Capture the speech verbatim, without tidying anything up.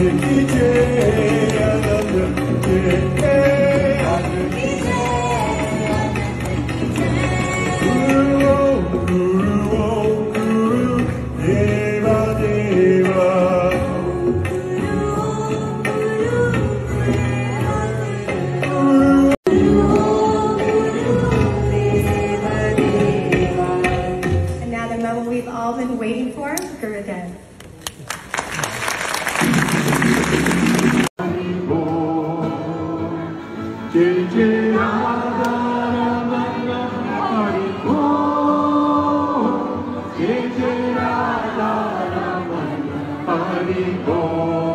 Jai Jai Radha Raman Hari Bol.